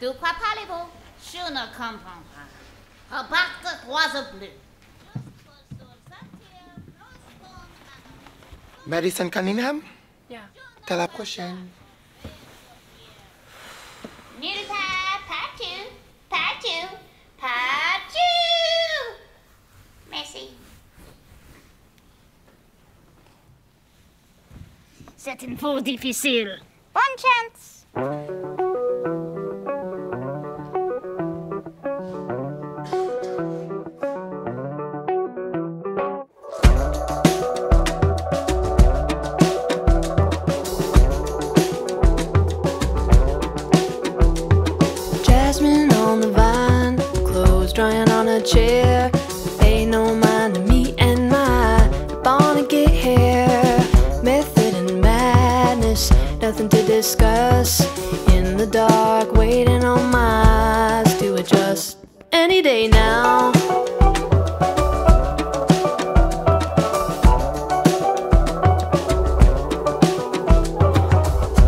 de quoi parlez-vous? Je ne comprends pas. Barque Croise Bleue. Madison Cunningham? Yeah. À la prochaine. Militaire, partout. Merci. C'est une peau difficile. Bonne chance. Jasmine on the vine, clothes drying on a chair. Ain't no mind to me and my bonnet get hair. Method and madness, nothing to discuss. In the dark, waiting on my eyes to adjust. Any day now.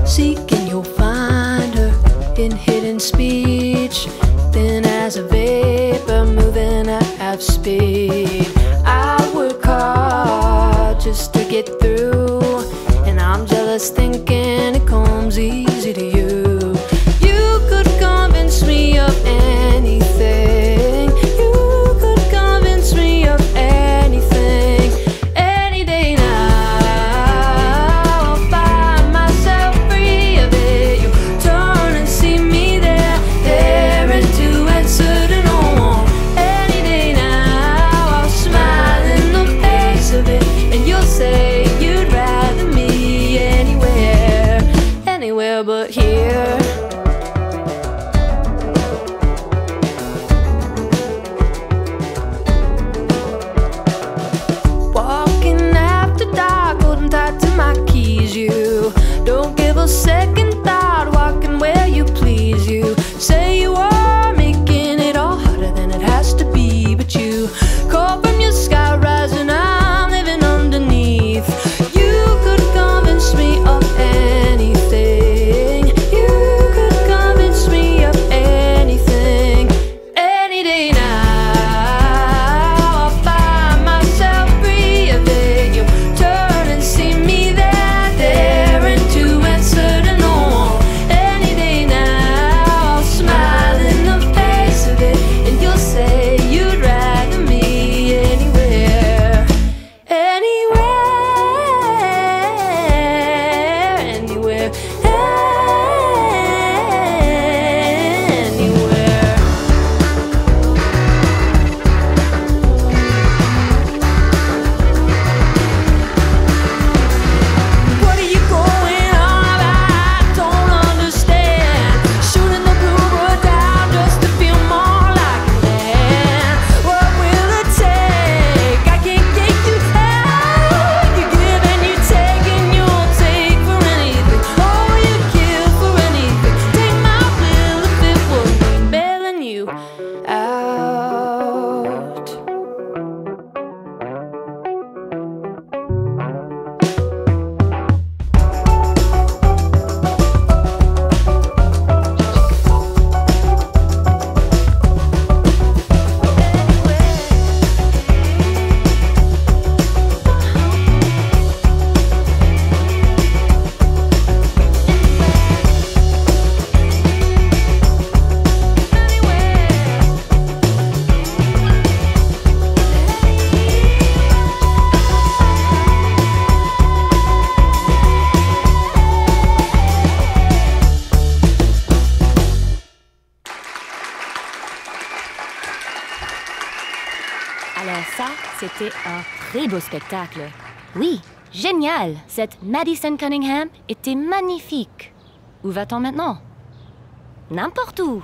Seeking, you'll find her in hidden speech. Thin as a vapor, moving at half speed. I work hard just to get through, and I'm jealous thinking it comes easy to you. You could convince me of anything. You could convince me of anything. Any day now, I'll find myself free of it. You turn and see me there, there and to answer to no one. Any day now, I'll smile in the face of it, and you'll say you'd rather me anywhere, anywhere but here. You don't give a second thought, walking where you please. You say you are making it all harder than it has to be, but you call from your sky rising, I'm living underneath. You could convince me of anything. You could convince me of anything. Any day now, I'll find myself free of it. You turn and see me Alors ça, c'était un très beau spectacle. Oui, génial. Cette Madison Cunningham était magnifique. Où va-t-on maintenant? N'importe où.